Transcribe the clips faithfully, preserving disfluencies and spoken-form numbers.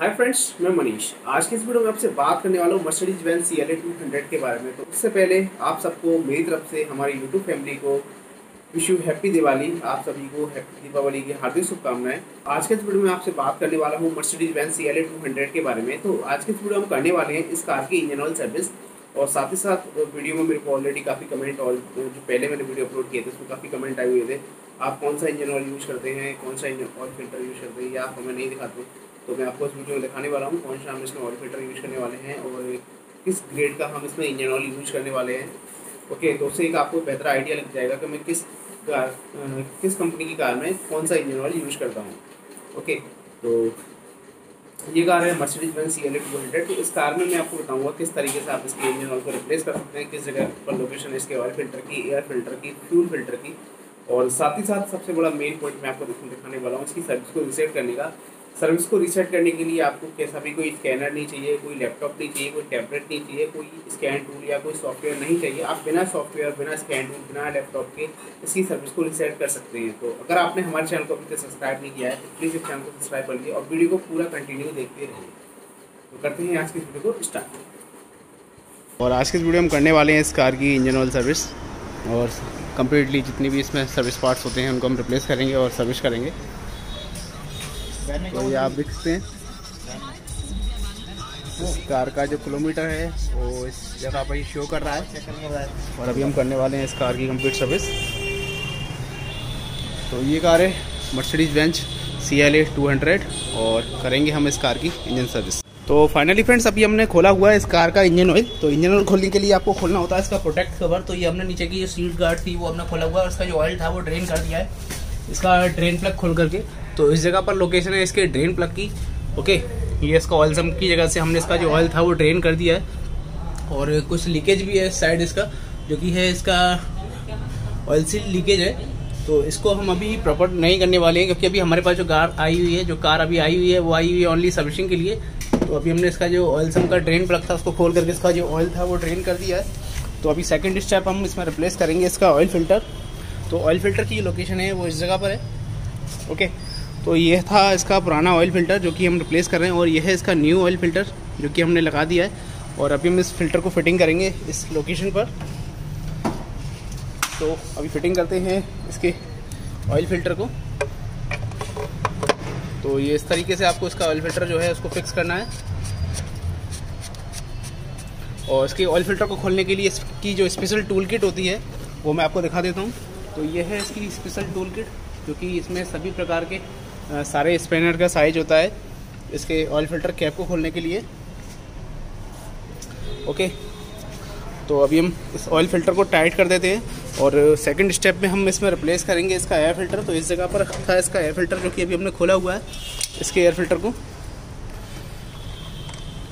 Hi friends, मैं मनीष। आज के इस वीडियो में आपसे बात करने वाला हूँ Mercedes Benz C L A two hundred के बारे में। तो उससे पहले आप सबको मेरी तरफ से हमारी YouTube फैमिली को विश यू हैप्पी दिवाली। आप सभी को हैप्पी दीपावली की हार्दिक शुभकामनाएं। आज के इस वीडियो में आपसे बात करने वाला हूँ Mercedes Benz C L A two hundred के बारे में। तो आज के इस वीडियो हम करने वाले हैं इस कार की इंजन ऑयल सर्विस, और साथ ही साथ वीडियो में मेरे को ऑलरेडी काफ़ी कमेंट, और जो पहले मैंने वीडियो अपलोड किए थे उसमें काफ़ी कमेंट आए हुए थे, आप कौन सा इंजन ऑयल यूज़ करते हैं, कौन सा इंजन ऑयल फिल्टर यूज़ करते हैं, या आप हमें नहीं दिखाते। तो मैं आपको इस वीडियो में दिखाने वाला हूँ कौन सा हम इसमें ऑयल फिल्टर यूज़ करने वाले हैं और किस ग्रेड का हम इसमें इंजन ऑयल यूज़ करने वाले हैं। ओके, तो उससे एक आपको बेहतर आइडिया लग जाएगा कि मैं किस कार किस कंपनी की कार में कौन सा इंजन ऑयल यूज़ करता हूँ। ओके, तो ये कार है Mercedes Benz C L A two hundred. तो इस कार में मैं आपको बताऊंगा किस तरीके से आप इसके इंजन ऑयल को रिप्लेस कर सकते हैं, किस जगह पर लोकेशन है इसके ऑयल फिल्टर की, एयर फिल्टर की, फ्यूल फिल्टर की, और साथ ही साथ सबसे बड़ा मेन पॉइंट मैं आपको दिखाने वाला हूँ इसकी सर्विस को रीसेट करने का। सर्विस को रीसेट करने के लिए आपको कैसा भी कोई स्कैनर नहीं चाहिए, कोई लैपटॉप नहीं चाहिए, कोई टैबलेट नहीं चाहिए, कोई स्कैन टूल या कोई सॉफ्टवेयर नहीं चाहिए। आप बिना सॉफ्टवेयर, बिना स्कैन टूल, बिना लैपटॉप के इसकी सर्विस को रीसेट कर सकते हैं। तो अगर आपने हमारे चैनल को अभी तक सब्सक्राइब नहीं किया है तो प्लीज़ इस चैनल को सब्सक्राइब कर लीजिए और वीडियो को पूरा कंटिन्यू देखते रहिए। तो करते हैं आज की वीडियो को स्टार्ट। और आज के वीडियो हम करने वाले हैं इस कार की इंजन ऑयल सर्विस, और कम्प्लीटली जितनी भी इसमें सर्विस पार्ट्स होते हैं उनको हम रिप्लेस करेंगे और सर्विस करेंगे। तो ये आप देख सकते हैं इस कार का जो किलोमीटर है वो इस जगह पर ही शो कर रहा है, और अभी हम करने वाले हैं इस कार की कंप्लीट सर्विस। तो ये कार है Mercedes Benz C L A two hundred और करेंगे हम इस कार की इंजन सर्विस। तो फाइनली फ्रेंड्स, अभी हमने खोला हुआ है इस कार का इंजन ऑयल। तो इंजन ऑयल खोलने के लिए आपको खोलना होता है इसका प्रोटेक्ट कवर। तो ये हमने नीचे की जो सीट गार्ड थी वो हमने खोला हुआ है, और इसका जो ऑयल था वो ड्रेन कर दिया है इसका ड्रेन प्लग खोल करके। तो इस जगह पर लोकेशन है इसके ड्रेन प्लग की। ओके, ये इसका ऑयल सम की जगह से हमने इसका जो ऑयल था वो ड्रेन कर दिया है, और कुछ लीकेज भी है इस साइड इसका, जो कि है इसका ऑयल सील लीकेज है। तो इसको हम अभी प्रॉपर नहीं करने वाले हैं, क्योंकि अभी हमारे पास जो कार आई हुई है जो कार अभी आई हुई है वो आई हुई है ओनली सर्विसिंग के लिए। तो अभी हमने इसका जो ऑयल सम का ड्रेन प्लग था उसको खोल करके इसका जो ऑयल था वो ड्रेन कर दिया है। तो अभी सेकेंड स्टेप हम इसमें रिप्लेस करेंगे इसका ऑयल फिल्टर। तो ऑयल फिल्टर की लोकेशन है वो इस जगह पर है। ओके, तो ये था इसका पुराना ऑयल फिल्टर जो कि हम रिप्लेस कर रहे हैं, और यह है इसका न्यू ऑयल फिल्टर जो कि हमने लगा दिया है, और अभी हम इस फिल्टर को फिटिंग करेंगे इस लोकेशन पर। तो अभी फिटिंग करते हैं इसके ऑयल फिल्टर को। तो ये इस तरीके से आपको इसका ऑयल फिल्टर जो है उसको फिक्स करना है, और इसके ऑयल फिल्टर को खोलने के लिए इसकी जो स्पेशल टूल किट होती है वो मैं आपको दिखा देता हूँ। तो ये है इसकी स्पेशल टूल किट, जो कि इसमें सभी प्रकार के आ, सारे स्पेनर का साइज होता है इसके ऑयल फिल्टर कैप को खोलने के लिए। ओके, तो अभी हम इस ऑयल फिल्टर को टाइट कर देते हैं, और सेकंड स्टेप में हम इसमें रिप्लेस करेंगे इसका एयर फिल्टर। तो इस जगह पर था इसका एयर फिल्टर जो कि अभी हमने खोला हुआ है इसके एयर फिल्टर को।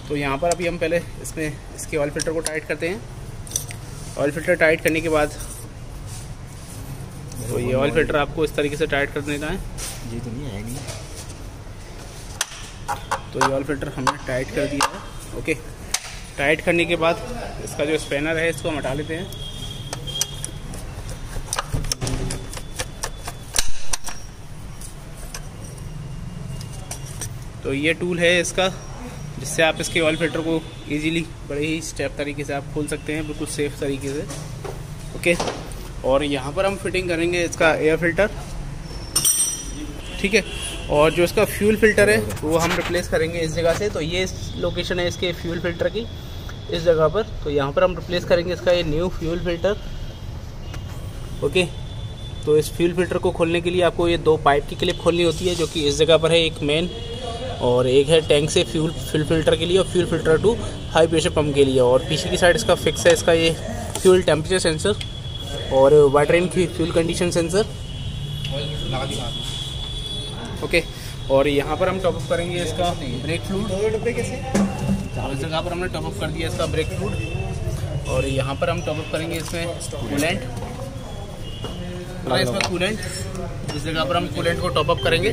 तो यहाँ पर अभी हम पहले इसमें इसके ऑयल फिल्टर को टाइट करते हैं। ऑयल फिल्टर टाइट करने के बाद तो ये ऑयल फिल्टर आपको इस तरीके से टाइट कर देना है। जी तो नहीं है नहीं। तो ये ऑयल फिल्टर हमने टाइट कर दिया है। ओके, टाइट करने के बाद इसका जो स्पैनर है इसको हम हटा लेते हैं। तो ये टूल है इसका, जिससे आप इसके ऑयल फिल्टर को इजीली बड़े ही स्टेप तरीके से आप खोल सकते हैं, बिल्कुल सेफ तरीके से। ओके, और यहाँ पर हम फिटिंग करेंगे इसका एयर फिल्टर। ठीक है, और जो इसका फ्यूल फिल्टर है वो हम रिप्लेस करेंगे इस जगह से। तो ये इस लोकेशन है इसके फ्यूल फिल्टर की, इस जगह पर। तो यहाँ पर हम रिप्लेस करेंगे इसका ये न्यू फ्यूल फिल्टर। ओके, तो इस फ्यूल फिल्टर को खोलने के लिए आपको ये दो पाइप की क्लिप खोलनी होती है, जो कि इस जगह पर है, एक मेन और एक है टैंक से फ्यूल फ्यूल फिल्टर के लिए, और fuel filter to high pressure pump के लिए। और पीछे की साइड इसका फिक्स है इसका ये फ्यूल टेम्परेचर सेंसर और water in fuel condition sensor. Okay, और यहाँ पर हम टॉपअप करेंगे इसका ब्रेक फ्लूड। इस जगह पर हमने टॉपअप कर दिया इसका ब्रेक फ्लूड, और यहाँ पर हम टॉपअप करेंगे इसमें कूलेंट। इसमें कूलेंट इस जगह पर हम कूलेंट को टॉपअप करेंगे।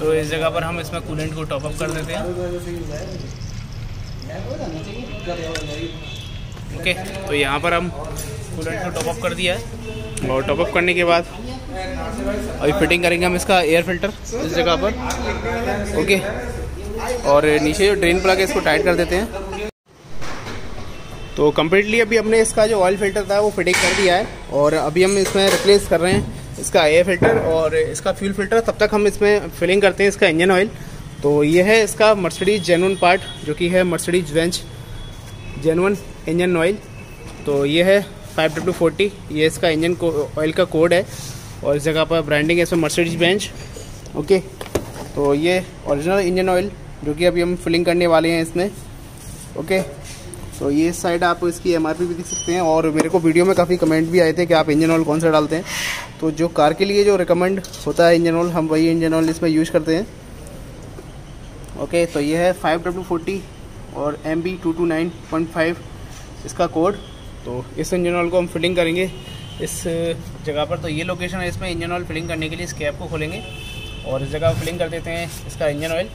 तो इस जगह पर हम इसमें कूलेंट को टॉपअप कर देते हैं। ओके, तो यहाँ पर हम कूलेंट को टॉपअप कर दिया है, और टॉपअप करने के बाद अभी फिटिंग करेंगे हम इसका एयर फिल्टर इस जगह पर। ओके, और नीचे जो ड्रेन प्लग है इसको टाइट कर देते हैं। तो कम्प्लीटली अभी हमने इसका जो ऑयल फिल्टर था वो फिटिंग कर दिया है और अभी हम इसमें रिप्लेस कर रहे हैं इसका एयर फिल्टर और इसका फ्यूल फिल्टर। तब तक हम इसमें फिलिंग करते हैं इसका इंजन ऑयल। तो ये है इसका मर्सिडीज जेन्युइन पार्ट जो कि है Mercedes Benz genuine engine oil. तो ये है फाइव डब्ल्यू फोर्टी, ये इसका इंजन को ऑयल का कोड है और इस जगह पर ब्रांडिंग है इसमें मर्सिडीज बेंज। ओके, तो ये ओरिजिनल इंजन ऑयल जो कि अभी हम फिलिंग करने वाले हैं इसमें। ओके, तो ये साइड आप इसकी एमआरपी भी देख सकते हैं। और मेरे को वीडियो में काफ़ी कमेंट भी आए थे कि आप इंजन ऑयल कौन सा डालते हैं, तो जो कार के लिए जो रिकमेंड होता है इंजन ऑयल हम वही इंजन ऑयल इसमें यूज़ करते हैं। ओके, तो ये है फाइव डब्ल्यू फोर्टी और M B two two nine point five इसका कोड। तो इस इंजन ऑयल को हम फिलिंग करेंगे इस जगह पर। तो ये लोकेशन है इसमें इंजन ऑयल फिलिंग करने के लिए। इस कैप को खोलेंगे और इस जगह फिलिंग कर देते हैं इसका इंजन ऑयल।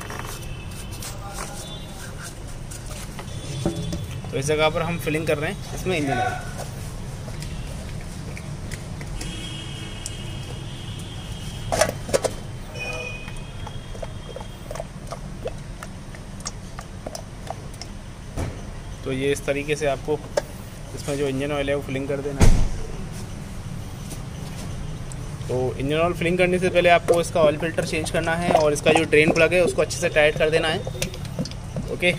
तो इस जगह पर हम फिलिंग कर रहे हैं इसमें इंजन ऑयल। तो ये इस तरीके से आपको इसमें जो इंजन ऑयल है वो फिलिंग कर देना है। तो इंजन ऑयल फिलिंग करने से पहले आपको इसका ऑयल फिल्टर चेंज करना है और इसका जो ड्रेन प्लग है उसको अच्छे से टाइट कर देना है। ओके,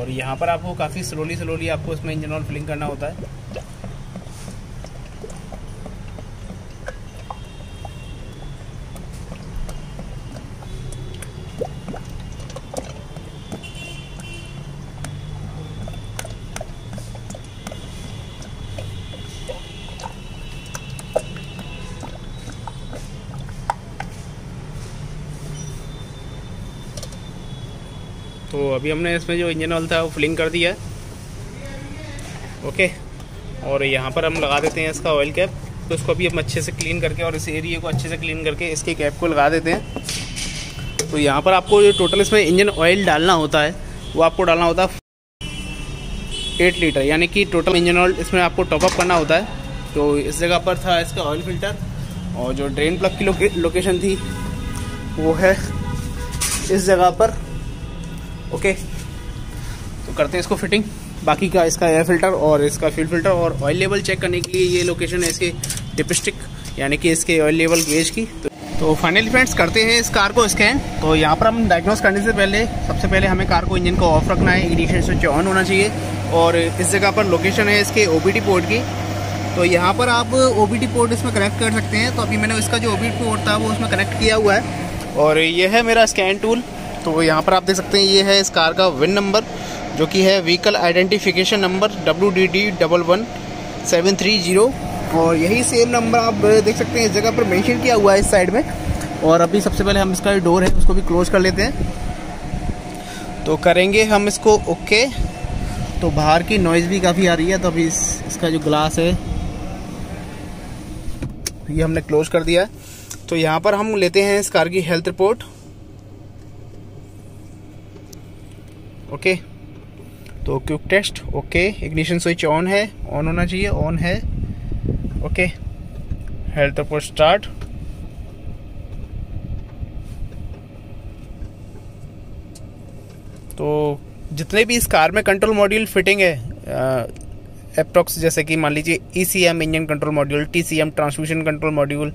और यहाँ पर आपको काफ़ी स्लोली स्लोली आपको इसमें इंजन ऑयल फिलिंग करना होता है। तो अभी हमने इसमें जो इंजन ऑयल था वो फिलिंग कर दिया है। ओके, और यहाँ पर हम लगा देते हैं इसका ऑयल कैप। तो इसको अभी हम अच्छे से क्लीन करके और इस एरिया को अच्छे से क्लीन करके इसके कैप को लगा देते हैं। तो यहाँ पर आपको जो टोटल इसमें इंजन ऑयल डालना होता है वो आपको डालना होता है एट लीटर, यानी कि टोटल इंजन ऑयल इसमें आपको टॉपअप करना होता है। तो इस जगह पर था इसका ऑयल फिल्टर और जो ड्रेन प्लग की लोके, लोकेशन थी वो है इस जगह पर। ओके, तो करते हैं इसको फिटिंग। बाकी का इसका एयर फिल्टर और इसका फ्यूल फिल्टर और ऑयल लेवल चेक करने के लिए ये लोकेशन है इसके डिपस्टिक, यानी कि इसके ऑयल लेवल गेज की। तो, तो फाइनली फ्रेंड्स करते हैं इस कार को स्कैन। तो यहाँ पर हम डायग्नोस करने से पहले सबसे पहले हमें कार को इंजन को ऑफ रखना है, इग्निशन स्विच ऑन होना चाहिए। और इस जगह पर लोकेशन है इसके ओबीडी पोर्ट की। तो यहाँ पर आप ओबीडी पोर्ट इसमें कनेक्ट कर सकते हैं। तो अभी मैंने इसका जो ओबीडी पोर्ट था वो उसमें कनेक्ट किया हुआ है। और ये है मेरा स्कैन टूल। तो यहाँ पर आप देख सकते हैं ये है इस कार का विन नंबर जो कि है vehicle identification number W D D one one seven three zero. और यही सेम नंबर आप देख सकते हैं इस जगह पर मेंशन किया हुआ है इस साइड में। और अभी सबसे पहले हम इसका डोर है उसको भी क्लोज कर लेते हैं। तो करेंगे हम इसको ओके। तो बाहर की नॉइज़ भी काफ़ी आ रही है। तो अभी इस, इसका जो ग्लास है ये हमने क्लोज कर दिया। तो यहाँ पर हम लेते हैं इस कार की हेल्थ रिपोर्ट। ओके, तो quick test. Okay, ignition switch on है, ऑन होना चाहिए, ऑन है। Okay, health report start. तो जितने भी इस कार में कंट्रोल मॉड्यूल फिटिंग है अप्रॉक्स, जैसे कि मान लीजिए E C M engine control module, T C M transmission control module,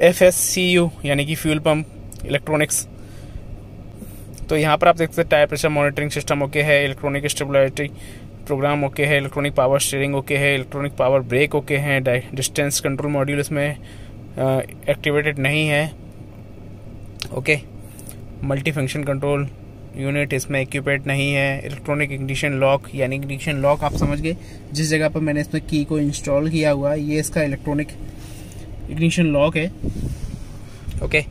F S C U यानी कि फ्यूल पंप इलेक्ट्रॉनिक्स। तो यहाँ पर आप देखते हैं tyre pressure monitoring system okay है, इलेक्ट्रॉनिक स्टेबिलिटी प्रोग्राम ओके है, इलेक्ट्रॉनिक पावर स्टीयरिंग ओके है, इलेक्ट्रॉनिक पावर ब्रेक ओके है, डिस्टेंस कंट्रोल मॉड्यूल इसमें एक्टिवेटेड नहीं है। Okay, multi function control unit इसमें एक्यूपेट नहीं है, इलेक्ट्रॉनिक इग्निशन लॉक यानी इग्निशन लॉक आप समझ गए जिस जगह पर मैंने इसमें की को इंस्टॉल किया हुआ है ये इसका इलेक्ट्रॉनिक इग्निशन लॉक है। ओके,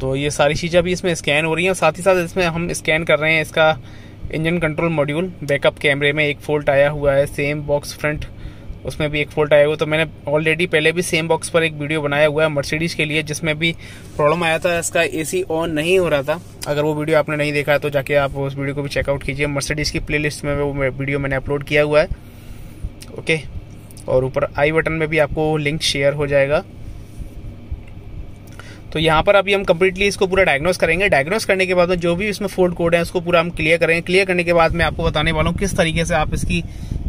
तो ये सारी चीज़ें अभी इसमें स्कैन हो रही हैं। साथ ही साथ इसमें हम स्कैन कर रहे हैं इसका इंजन कंट्रोल मॉड्यूल। बैकअप कैमरे में एक फोल्ट आया हुआ है, सेम बॉक्स फ्रंट उसमें भी एक फोल्ट आया हुआ। तो मैंने ऑलरेडी पहले भी सेम बॉक्स पर एक वीडियो बनाया हुआ है मर्सिडीज के लिए जिसमें भी प्रॉब्लम आया था इसका एसी ऑन नहीं हो रहा था। अगर वो वीडियो आपने नहीं देखा है तो जाके आप उस वीडियो को भी चेकआउट कीजिए। मर्सिडीज की प्लेलिस्ट में वो वीडियो मैंने अपलोड किया हुआ है। ओके, और ऊपर आई बटन में भी आपको लिंक शेयर हो जाएगा। तो यहाँ पर अभी हम कंप्लीटली इसको पूरा डायग्नोस करेंगे। डायग्नोस करने के बाद जो भी इसमें फॉल्ट कोड है उसको पूरा हम क्लियर करेंगे। क्लियर करने के बाद मैं आपको बताने वाला हूँ किस तरीके से आप इसकी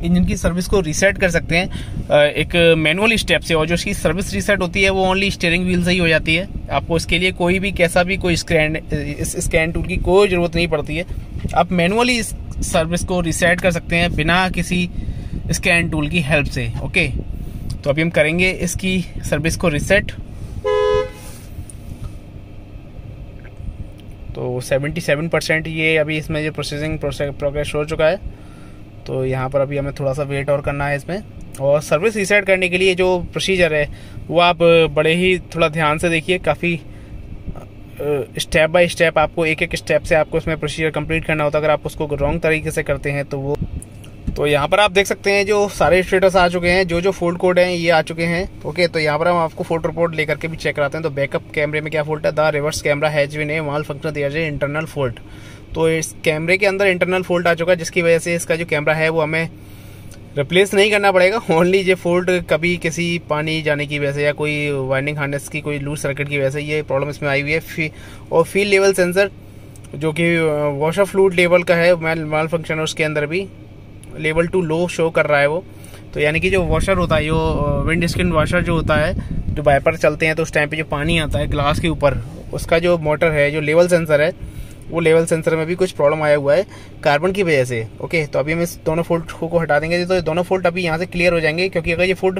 इंजन की सर्विस को रीसेट कर सकते हैं एक मैनुअल स्टेप से, और जो इसकी सर्विस रीसेट होती है वो ओनली स्टीयरिंग व्हील से ही हो जाती है। आपको इसके लिए कोई भी कैसा भी कोई स्कैन स्कैन टूल की कोई ज़रूरत नहीं पड़ती है। आप मैनुअली इस सर्विस को रीसेट कर सकते हैं बिना किसी स्कैन टूल की हेल्प से। ओके, तो अभी हम करेंगे इसकी सर्विस को रीसेट। तो सत्तासी परसेंट ये अभी इसमें जो प्रोसेसिंग प्रोग्रेस हो चुका है, तो यहाँ पर अभी हमें थोड़ा सा वेट और करना है इसमें। और सर्विस रीसेट करने के लिए जो प्रोसीजर है वो आप बड़े ही थोड़ा ध्यान से देखिए, काफ़ी स्टेप बाय स्टेप आपको एक एक स्टेप से आपको इसमें प्रोसीजर कंप्लीट करना होता है। अगर आप उसको रॉन्ग तरीके से करते हैं तो वो तो यहाँ पर आप देख सकते हैं जो सारे स्टेटस आ चुके हैं, जो जो फॉल्ट कोड हैं ये आ चुके हैं। ओके, तो यहाँ पर हम आपको फोल्ट रिपोर्ट लेकर के भी चेक कराते हैं। तो बैकअप कैमरे में क्या फॉल्ट है, the reverse camera has been a malfunction दिया जाए इंटरनल फॉल्ट। तो इस कैमरे के अंदर इंटरनल फॉल्ट आ चुका है, जिसकी वजह से इसका जो कैमरा है वो हमें रिप्लेस नहीं करना पड़ेगा। ओनली ये फॉल्ट कभी किसी पानी जाने की वजह से या कोई वाइंडिंग हार्नेस की कोई लूज सर्किट की वजह से ये प्रॉब्लम इसमें आई हुई है। फी, और फील लेवल सेंसर जो कि वॉशर फ्लूइड लेवल का है माल फंक्शन है, उसके अंदर भी लेवल टू लो शो कर रहा है वो। तो यानी कि जो वॉशर होता है, जो विंड स्क्रीन वॉशर जो होता है, जो वाइपर चलते हैं तो उस टाइम पे जो पानी आता है ग्लास के ऊपर, उसका जो मोटर है जो लेवल सेंसर है वो लेवल सेंसर में भी कुछ प्रॉब्लम आया हुआ है कार्बन की वजह से। ओके, तो अभी हम इस दोनों फॉल्ट को हटा देंगे। तो ये दोनों फॉल्ट अभी यहाँ से क्लियर हो जाएंगे, क्योंकि अगर ये फॉल्ट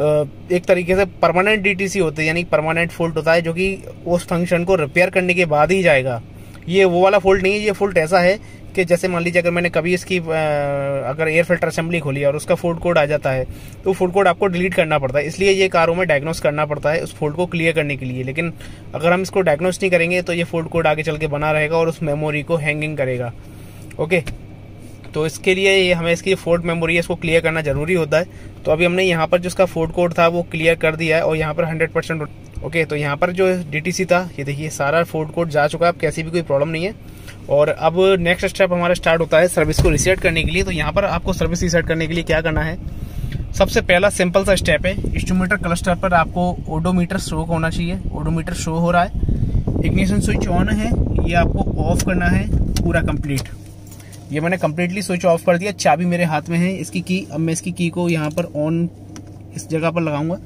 एक तरीके से परमानेंट डी टी सी होती है, यानी परमानेंट फॉल्ट होता है जो कि उस फंक्शन को रिपेयर करने के बाद ही जाएगा। ये वो वाला फॉल्ट नहीं है, ये फॉल्ट ऐसा है कि जैसे मान लीजिए अगर मैंने कभी इसकी अगर एयर फिल्टर असेंबली खोली और उसका फॉल्ट कोड आ जाता है तो फॉल्ट कोड आपको डिलीट करना पड़ता है, इसलिए ये कारों में डायग्नोस करना पड़ता है उस फॉल्ट को क्लियर करने के लिए। लेकिन अगर हम इसको डायग्नोस नहीं करेंगे तो ये फॉल्ट कोड आगे चल के बना रहेगा और उस मेमोरी को हैंगिंग करेगा। ओके, तो इसके लिए ये हमें इसकी फॉल्ट मेमोरी है इसको क्लियर करना ज़रूरी होता है। तो अभी हमने यहाँ पर जो इसका फॉल्ट कोड था वो क्लियर कर दिया है और यहाँ पर हंड्रेड परसेंट। ओके, तो यहाँ पर जो डीटीसी था ये देखिए सारा फॉल्ट कोड जा चुका है, अब कैसी भी कोई प्रॉब्लम नहीं है। और अब नेक्स्ट स्टेप हमारा स्टार्ट होता है सर्विस को रीसेट करने के लिए। तो यहाँ पर आपको सर्विस रीसेट करने के लिए क्या करना है, सबसे पहला सिंपल सा स्टेप है, इंस्ट्रूमेंटर क्लस्टर पर आपको ओडोमीटर शो होना चाहिए। ओडोमीटर शो हो रहा है, इग्निशन स्विच ऑन है, ये आपको ऑफ करना है पूरा कंप्लीट। ये मैंने कम्प्लीटली स्विच ऑफ कर दिया, चाबी मेरे हाथ में है इसकी की। अब मैं इसकी की को यहाँ पर ऑन इस जगह पर लगाऊंगा।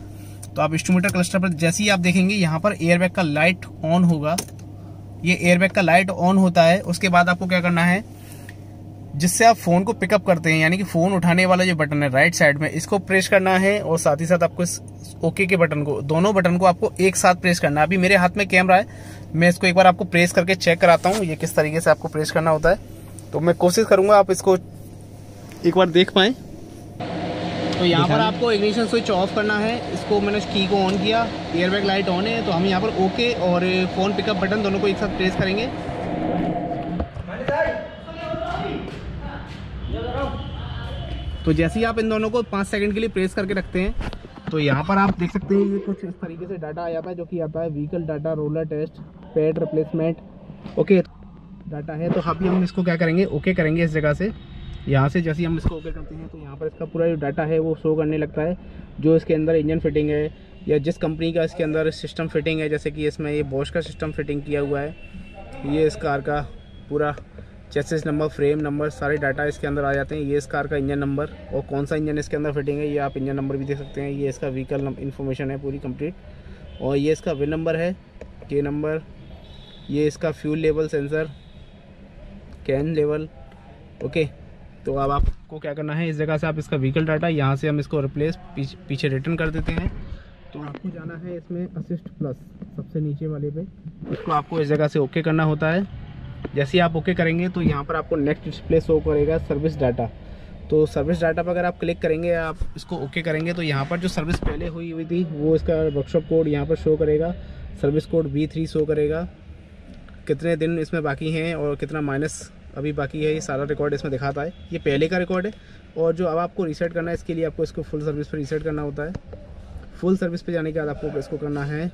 तो आप इंस्ट्रूमेंटर क्लस्टर पर जैसे ही आप देखेंगे यहाँ पर एयरबैग का लाइट ऑन होगा। ये एयरबैग का लाइट ऑन होता है, उसके बाद आपको क्या करना है, जिससे आप फ़ोन को पिकअप करते हैं यानी कि फ़ोन उठाने वाला जो बटन है राइट साइड में, इसको प्रेस करना है और साथ ही साथ आपको इस ओके के बटन को, दोनों बटन को आपको एक साथ प्रेस करना है। अभी मेरे हाथ में कैमरा है, मैं इसको एक बार आपको प्रेस करके चेक कराता हूँ ये किस तरीके से आपको प्रेस करना होता है। तो मैं कोशिश करूँगा आप इसको एक बार देख पाएँ। तो यहाँ पर आपको इग्निशन स्विच ऑफ करना है, इसको मैंने की को ऑन किया, एयरबैग लाइट ऑन है, तो हम यहाँ पर ओके और फ़ोन पिकअप बटन दोनों को एक साथ प्रेस करेंगे। तो जैसे ही आप इन दोनों को पाँच सेकंड के लिए प्रेस करके रखते हैं तो यहाँ पर आप देख सकते हैं ये कुछ इस तरीके से डाटा आ जाता है, जो कि आता है vehicle data, roller test, pad replacement. Okay data है, तो अभी हम इसको क्या करेंगे, ओके करेंगे इस जगह से। यहाँ से जैसे हम इसको ओके करते हैं तो यहाँ पर इसका पूरा जो डाटा है वो शो करने लगता है, जो इसके अंदर इंजन फिटिंग है या जिस कंपनी का इसके अंदर सिस्टम फिटिंग है, जैसे कि इसमें ये बॉश का सिस्टम फिटिंग किया हुआ है। ये इस कार का पूरा चेसिस नंबर, फ्रेम नंबर, सारे डाटा इसके अंदर आ जाते हैं। ये इस कार का इंजन नंबर और कौन सा इंजन इसके अंदर फिटिंग है, ये आप इंजन नंबर भी देख सकते हैं। ये इसका व्हीकल इन्फॉर्मेशन है पूरी कंप्लीट, और ये इसका विन नंबर है, के नंबर, ये इसका fuel level sensor, can level. Okay, तो अब आपको क्या करना है, इस जगह से आप इसका व्हीकल डाटा, यहाँ से हम इसको रिप्लेस पीछ, पीछे रिटर्न कर देते हैं। तो आपको जाना है इसमें असिस्ट प्लस, सबसे नीचे वाले पे, इसको आपको इस जगह से ओके करना होता है। जैसे ही आप ओके करेंगे तो यहाँ पर आपको नेक्स्ट डिस्प्ले शो करेगा सर्विस डाटा। तो सर्विस डाटा पर अगर आप क्लिक करेंगे, आप इसको ओके करेंगे तो यहाँ पर जो सर्विस पहले हुई हुई थी वो इसका वर्कशॉप कोड यहाँ पर शो करेगा, service code B three show करेगा, कितने दिन इसमें बाकी हैं और कितना माइनस अभी बाकी है, ये सारा रिकॉर्ड इसमें दिखाता है। ये पहले का रिकॉर्ड है, और जो अब आपको रीसेट करना है इसके लिए आपको इसको फुल सर्विस पर रीसेट करना होता है। फुल सर्विस पे जाने के बाद आपको इसको करना है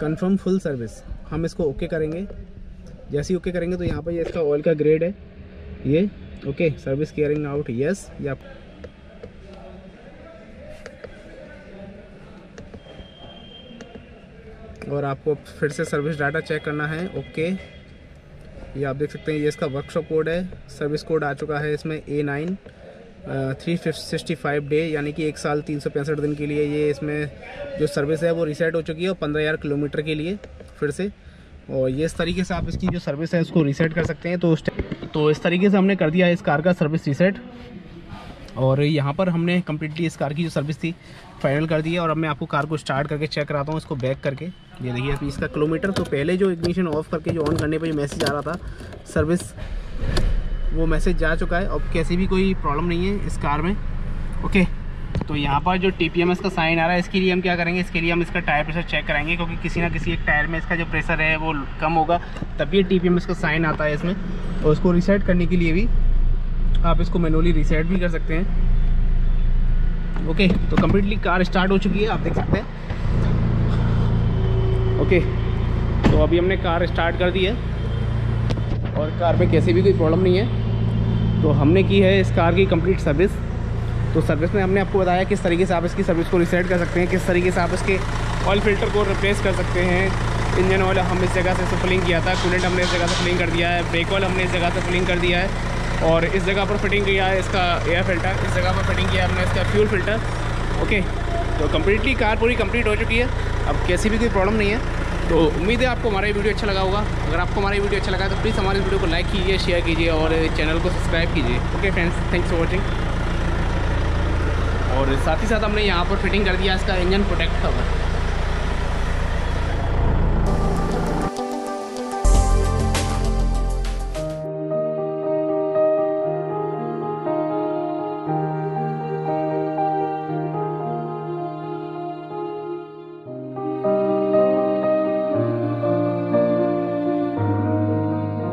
कंफर्म फुल सर्विस, हम इसको ओके करेंगे। जैसे ही ओके करेंगे तो यहाँ पर ये इसका ऑयल का ग्रेड है, ये okay service carrying out yes. ये आप और आपको फिर से सर्विस डाटा चेक करना है। ओके, ये आप देख सकते हैं ये इसका वर्कशॉप कोड है। सर्विस कोड आ चुका है इसमें A nine three sixty five day यानी कि एक साल तीन सौ पैंसठ दिन के लिए ये इसमें जो सर्विस है वो रीसेट हो चुकी है, और पंद्रह हज़ार किलोमीटर के लिए फिर से। और ये इस तरीके से आप इसकी जो सर्विस है उसको रीसेट कर सकते हैं। तो तो इस तरीके से हमने कर दिया इस कार का सर्विस रीसेट, और यहाँ पर हमने कम्प्लीटली इस कार की जो सर्विस थी फाइनल कर दी है। और अब मैं आपको कार को स्टार्ट करके चेक कराता हूँ इसको बैक करके। ये देखिए अभी इसका किलोमीटर। तो पहले जो इग्निशन ऑफ करके जो ऑन करने पर जो मैसेज आ रहा था सर्विस, वो मैसेज जा चुका है। अब कैसी भी कोई प्रॉब्लम नहीं है इस कार में। ओके, तो यहाँ पर जो टी पी एम एस का साइन आ रहा है इसके लिए हम क्या करेंगे, इसके लिए हम इसका टायर प्रेशर चेक कराएंगे, क्योंकि किसी ना किसी एक टायर में इसका जो प्रेशर है वो कम होगा तभी ये टी पी एम एस का साइन आता है इसमें। और तो उसको रीसेट करने के लिए भी आप इसको मैनुअली रीसेट भी कर सकते हैं। ओके, तो कम्प्लीटली कार स्टार्ट हो चुकी है, आप देख सकते हैं। ओके, तो अभी हमने कार स्टार्ट कर दी है और कार में कैसी भी कोई प्रॉब्लम नहीं है। तो हमने की है इस कार की कंप्लीट सर्विस। तो सर्विस में हमने आपको बताया किस तरीके से आप इसकी सर्विस को रीसेट कर सकते हैं, किस तरीके से आप इसके ऑयल फिल्टर को रिप्लेस कर सकते हैं। इंजन ऑयल हम इस जगह से फिलिंग किया था, कूलेंट हमने इस जगह से फिलिंग कर दिया है, ब्रेक ऑयल हमने इस जगह से फिलिंग कर दिया है, और इस जगह पर फिटिंग किया है इसका एयर फिल्टर, इस जगह पर फिटिंग किया हमने इसका फ्यूल फिल्टर। ओके, तो कम्प्लीटली कार पूरी कम्प्लीट हो चुकी है, अब कैसी भी कोई प्रॉब्लम नहीं है। तो उम्मीद है आपको हमारा ये वीडियो अच्छा लगा होगा। अगर आपको हमारा ये वीडियो अच्छा लगा तो प्लीज़ हमारे वीडियो को लाइक कीजिए, शेयर कीजिए और चैनल को सब्सक्राइब कीजिए। Okay friends, thanks for watching. और साथ ही साथ हमने यहाँ पर फिटिंग कर दिया इसका इंजन प्रोटेक्ट कवर।